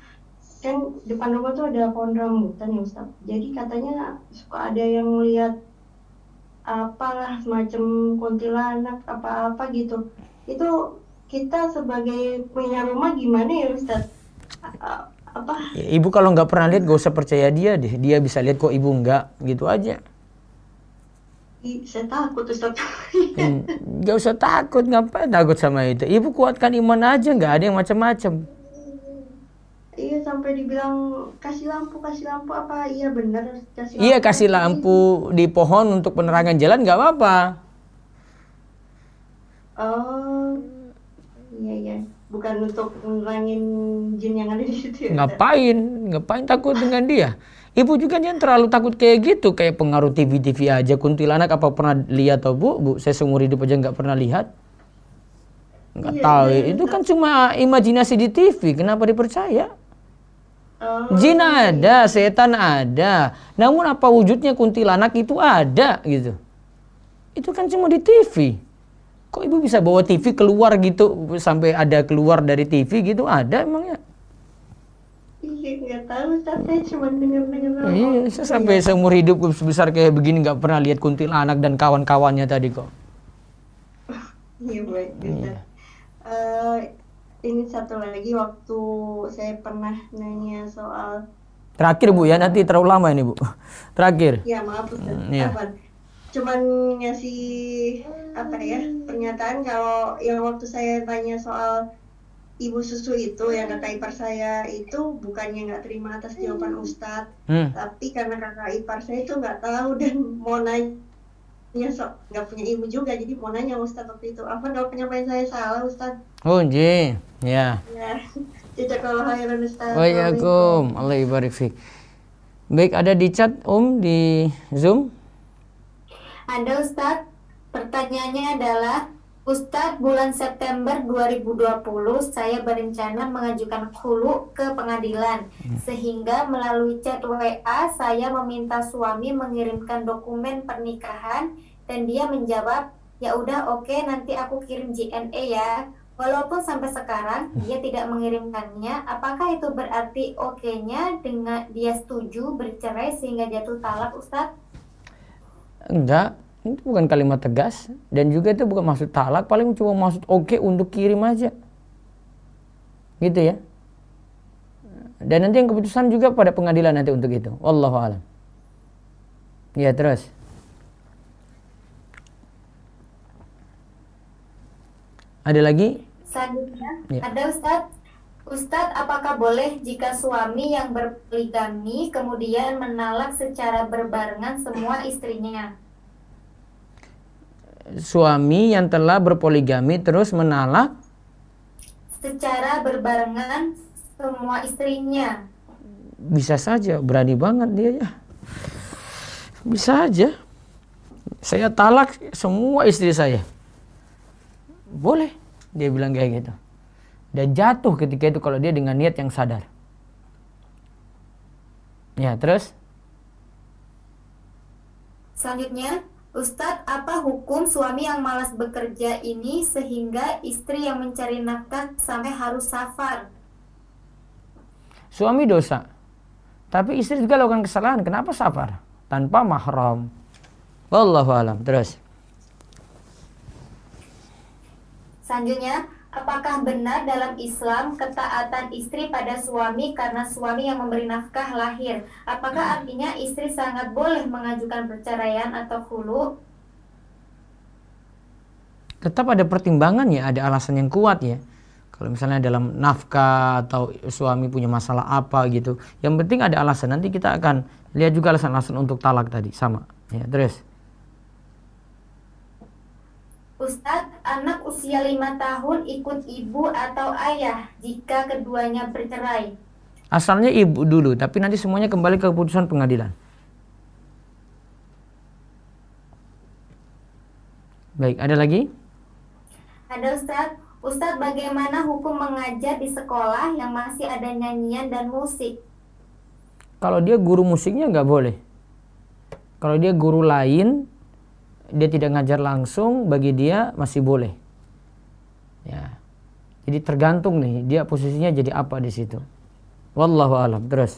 kan depan rumah tuh ada pohon rambutan ya Ustadz, jadi katanya suka ada yang lihat apalah semacam kuntilanak apa-apa gitu. Itu kita sebagai punya rumah gimana ya Ustadz? Apa? Ya, ibu kalau nggak pernah lihat gak usah percaya dia deh, dia bisa lihat kok ibu nggak, gitu aja. Saya takut Ustaz. Gak usah takut, ngapain takut sama itu. Ibu kuatkan iman aja, nggak ada yang macam-macam. Iya, sampai dibilang kasih lampu apa? Iya benar, kasih lampu. Iya, kasih lampu di pohon untuk penerangan jalan nggak apa-apa. Oh, iya iya. Bukan untuk ngurangin jin yang ada di situ. Ngapain? Ngapain takut dengan dia? Ibu juga jangan terlalu takut kayak gitu, kayak pengaruh TV-TV aja. Kuntilanak apa pernah lihat atau bu? Bu, saya seumur hidup aja nggak pernah lihat. Nggak iya, tahu. Iya, itu kan cuma imajinasi di TV. Kenapa dipercaya? Oh, jin ada, iya, setan ada. Namun apa wujudnya kuntilanak itu ada gitu. Itu kan cuma di TV. Kok ibu bisa bawa TV keluar gitu sampai ada keluar dari TV gitu? Ada emangnya? Nggak tahu, saya cuma dengar-dengar. Iya, saya sampai seumur hidup sebesar kayak begini nggak pernah lihat kuntilanak dan kawan-kawannya tadi kok. Iya baik. Iya. Ini satu lagi waktu saya pernah nanya soal. Terakhir bu ya, nanti terlalu lama ini bu. Terakhir. Iya maaf Ustaz. Iya. Cuman ngasih apa ya pernyataan kalau yang waktu saya tanya soal ibu susu itu yang kakak ipar saya itu bukannya nggak terima atas jawaban Ustadz, tapi karena kakak ipar saya itu nggak tahu dan mau nanya, nggak punya ilmu juga, jadi mau nanya Ustadz waktu itu, apa kalau penyampaian saya salah Ustadz? Oh jee, ya. Jazakallahu khairan Ustadz. Waalaikumsalam, Allah ibarik fiik. Baik, ada di chat di Zoom? Ada Ustadz, pertanyaannya adalah, Ustadz, bulan September 2020 saya berencana mengajukan khulu ke pengadilan, sehingga melalui chat WA saya meminta suami mengirimkan dokumen pernikahan dan dia menjawab, ya udah oke, nanti aku kirim JNE ya. Walaupun sampai sekarang dia tidak mengirimkannya, apakah itu berarti oke-nya dengan dia setuju bercerai sehingga jatuh talak Ustadz? Enggak. Itu bukan kalimat tegas dan juga itu bukan maksud talak, paling cuma maksud oke untuk kirim aja gitu ya, dan nanti yang keputusan juga pada pengadilan nanti untuk itu. Wallahu a'lam. Ya terus ada lagi? Ya. Ada Ustadz. Ustadz, apakah boleh jika suami yang berpoligami kemudian menalak secara berbarengan semua istrinya? Suami yang telah berpoligami terus menalak secara berbarengan semua istrinya. Bisa saja, berani banget dia ya. Bisa aja. Saya talak semua istri saya. Boleh, dia bilang kayak gitu. Dan jatuh ketika itu kalau dia dengan niat yang sadar. Ya, terus? Selanjutnya, Ustadz, apa hukum suami yang malas bekerja ini sehingga istri yang mencari nafkah sampai harus safar? Suami dosa, tapi istri juga lakukan kesalahan. Kenapa safar? Tanpa mahram. Wallahu a'lam. Terus. Selanjutnya, apakah benar dalam Islam ketaatan istri pada suami karena suami yang memberi nafkah lahir? Apakah artinya istri sangat boleh mengajukan perceraian atau khulu? Tetap ada pertimbangan ya, ada alasan yang kuat ya. Kalau misalnya dalam nafkah atau suami punya masalah apa gitu, yang penting ada alasan. Nanti kita akan lihat juga alasan-alasan untuk talak tadi, sama. Ya, terus. Ustadz, anak usia 5 tahun ikut ibu atau ayah jika keduanya bercerai. Asalnya ibu dulu, tapi nanti semuanya kembali ke keputusan pengadilan. Baik, ada lagi? Ada Ustadz. Ustadz, bagaimana hukum mengajar di sekolah yang masih ada nyanyian dan musik? Kalau dia guru musiknya nggak boleh. Kalau dia guru lain, dia tidak ngajar langsung, bagi dia masih boleh. Ya. Jadi tergantung nih, dia posisinya jadi apa di situ. Wallahu a'lam. Terus.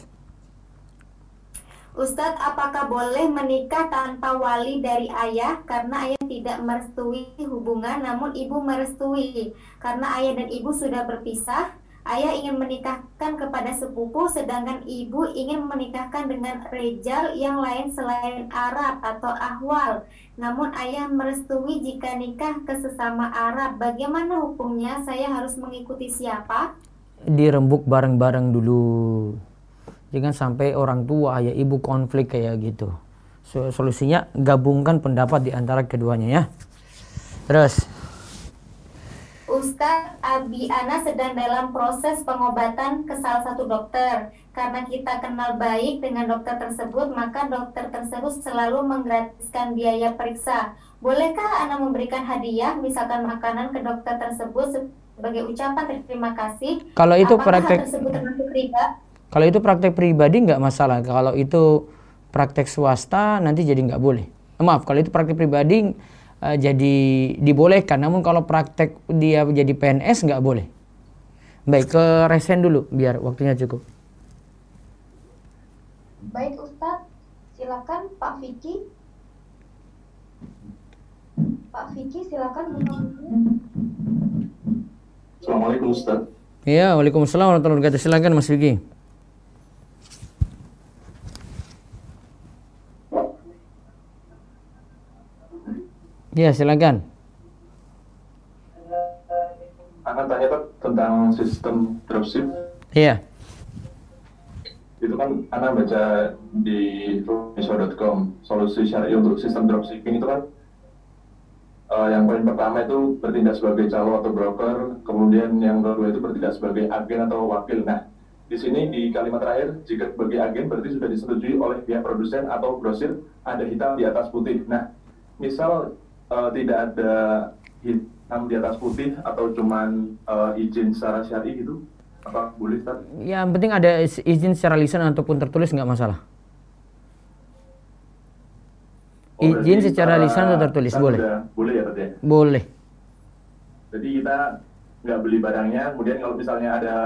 Ustadz, apakah boleh menikah tanpa wali dari ayah karena ayah tidak merestui hubungan namun ibu merestui? Karena ayah dan ibu sudah berpisah, ayah ingin menikahkan kepada sepupu sedangkan ibu ingin menikahkan dengan rejal yang lain selain Arab atau ahwal. Namun ayah merestui jika nikah ke sesama Arab. Bagaimana hukumnya? Saya harus mengikuti siapa? Dirembuk bareng-bareng dulu. Jangan sampai orang tua, ayah, ibu konflik kayak gitu. Solusinya gabungkan pendapat di antara keduanya ya. Terus. Ustadz, Abi Ana sedang dalam proses pengobatan ke salah satu dokter. Karena kita kenal baik dengan dokter tersebut, maka dokter tersebut selalu menggratiskan biaya periksa. Bolehkah Ana memberikan hadiah, misalkan makanan ke dokter tersebut sebagai ucapan terima kasih? Kalau itu praktek tersebut termasuk riba? Kalau itu praktek pribadi nggak masalah. Kalau itu praktek swasta nanti jadi nggak boleh. Maaf, kalau itu praktek pribadi jadi dibolehkan. Namun kalau praktek dia jadi PNS nggak boleh. Baik, ke resen dulu biar waktunya cukup. Baik Ustadz, silakan Pak Vicky. Pak Vicky silakan. Assalamualaikum Ustadz. Iya, waalaikumsalam warahmatullahi wabarakatuh. Silakan Mas Vicky. Ya, silakan. Akan tanya Pak tentang sistem dropship. Iya. Itu kan Anda baca di rumaysho.com, solusi syar'i untuk sistem dropshipping itu kan yang paling pertama itu bertindak sebagai calo atau broker, kemudian yang kedua itu bertindak sebagai agen atau wakil. Nah, di sini di kalimat terakhir jika sebagai agen berarti sudah disetujui oleh pihak produsen atau grosir, ada hitam di atas putih. Nah, misal tidak ada hitam di atas putih atau cuman izin secara syar'i gitu, apa boleh Ustaz? Ya, yang penting ada izin secara lisan ataupun tertulis nggak masalah. Oh, izin secara lisan atau tertulis boleh. Boleh ya Ustaz ya? Boleh. Jadi kita nggak beli barangnya, kemudian kalau misalnya ada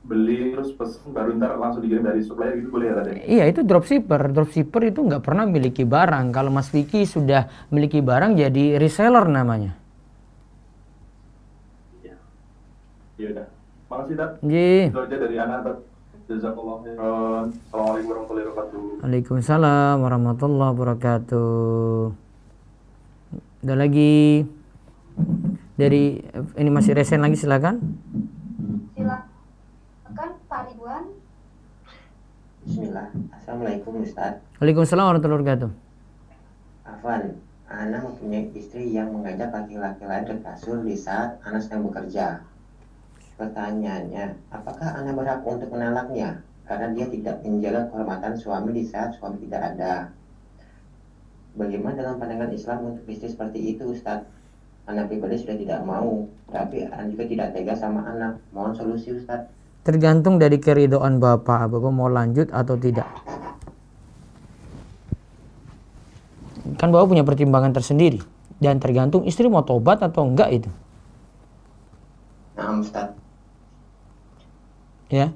beli terus pesen baru ntar langsung dikirim dari supplier gitu, boleh ya tadi? Iya, itu dropshipper. Dropshipper itu nggak pernah miliki barang. Kalau Mas Vicky sudah miliki barang jadi reseller namanya. Iya. Iya udah. Makasih Tad. Iya. Itu aja dari Ana Tad. Jazakallah khairan. Assalamualaikum warahmatullahi wabarakatuh. Waalaikumsalam warahmatullahi wabarakatuh. Udah lagi dari ini masih resen lagi, silakan. Silakan. Pak Ridwan. Bismillah. Assalamualaikum Ustaz. Waalaikumsalam warahmatullahi wabarakatuh. Afwan, Ana mempunyai istri yang mengajak laki-laki lain ke kasur di saat Ana sedang bekerja. Pertanyaannya, apakah Ana berhak untuk menalaknya karena dia tidak menjaga kehormatan suami di saat suami tidak ada? Bagaimana dengan pandangan Islam untuk istri seperti itu Ustaz? Ana pribadi sudah tidak mau, tapi Ana juga tidak tega sama anak. Mohon solusi Ustaz. Tergantung dari keridhaan Bapak. Bapak mau lanjut atau tidak. Kan Bapak punya pertimbangan tersendiri. Dan tergantung istri mau tobat atau enggak itu. Nah, Ustaz. Ya.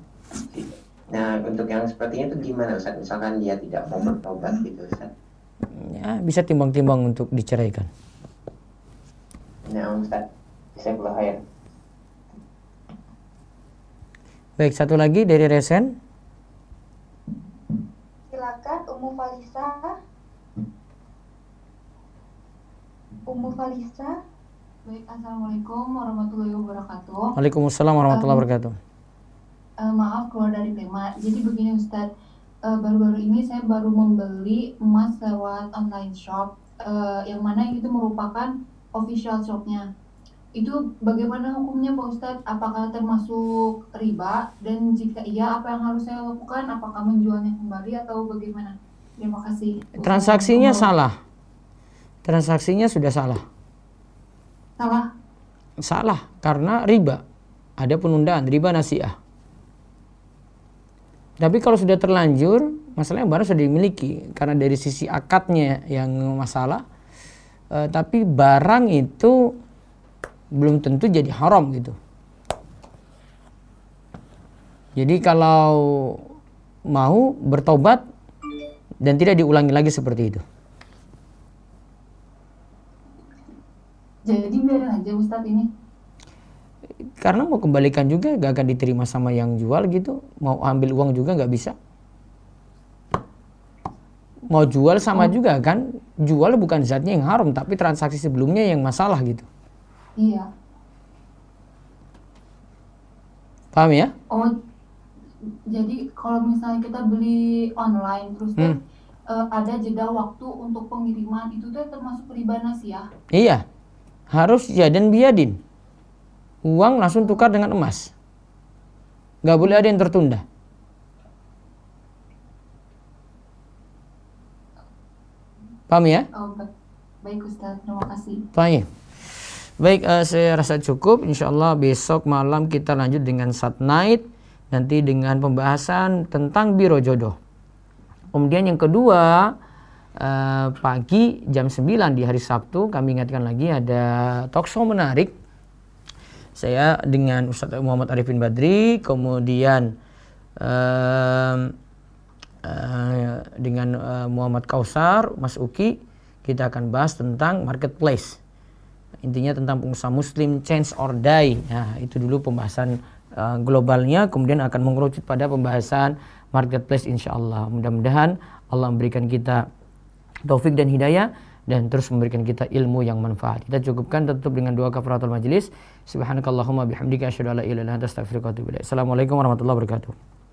Nah, untuk yang sepertinya itu gimana Ustaz? Misalkan dia tidak mau bertobat gitu Ustaz. Ya, bisa timbang-timbang untuk diceraikan. Nah, Ustaz. Bisa berhayat. Baik, satu lagi dari resen. Silakan Umu Falisa. Umu Falisa. Baik, assalamualaikum warahmatullahi wabarakatuh. Waalaikumsalam warahmatullahi wabarakatuh. Maaf keluar dari tema. Jadi begini Ustadz, baru-baru ini saya baru membeli emas lewat online shop, yang mana itu merupakan official shopnya. Itu bagaimana hukumnya Pak Ustadz? Apakah termasuk riba? Dan jika iya, apa yang harus saya lakukan? Apakah menjualnya kembali atau bagaimana? Terima kasih. Transaksinya salah. Transaksinya sudah salah. Salah. Salah karena riba. Ada penundaan, riba nasiah. Tapi kalau sudah terlanjur, masalahnya barang sudah dimiliki karena dari sisi akadnya yang masalah. Tapi barang itu belum tentu jadi haram gitu. Jadi kalau mau bertobat dan tidak diulangi lagi seperti itu. Jadi biarin aja Ustadz ini. Karena mau kembalikan juga gak akan diterima sama yang jual gitu. Mau ambil uang juga gak bisa. Mau jual sama juga kan. Jual bukan zatnya yang haram, tapi transaksi sebelumnya yang masalah gitu. Iya. Paham ya? Oh, jadi kalau misalnya kita beli online terus deh, ada jeda waktu untuk pengiriman, itu tuh termasuk riba nasiah ya? Iya. Harus jadan biadin, uang langsung tukar dengan emas, nggak boleh ada yang tertunda. Paham ya? Oh, baik Ustaz, terima kasih. Paham. Baik, saya rasa cukup. Insya Allah besok malam kita lanjut dengan Sat Night, nanti dengan pembahasan tentang biro jodoh. Kemudian yang kedua, pagi jam 9 di hari Sabtu, kami ingatkan lagi ada talkshow menarik. Saya dengan Ustadz Muhammad Arifin Badri, kemudian dengan Muhammad Kausar, Mas Uki, kita akan bahas tentang marketplace. Intinya tentang pengusaha Muslim, change or die. Nah, itu dulu pembahasan globalnya, kemudian akan mengerucut pada pembahasan marketplace insya Allah. Mudah-mudahan Allah memberikan kita taufik dan hidayah dan terus memberikan kita ilmu yang manfaat. Kita cukupkan tutup dengan doa kafaratul majelis. Subhanakallahumma bihamdika asyhadu an la ilaha illa anta astaghfiruka wa atubu ilaik. Assalamualaikum warahmatullahi wabarakatuh.